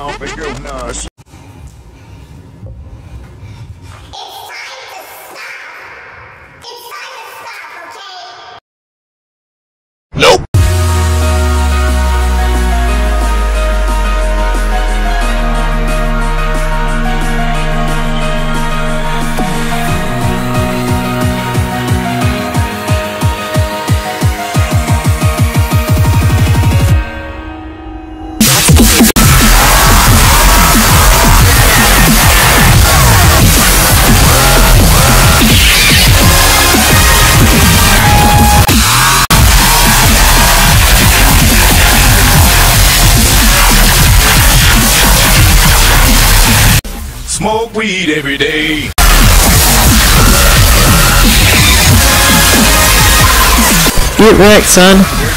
now forgiveness. Smoke weed every day. Get wrecked, son.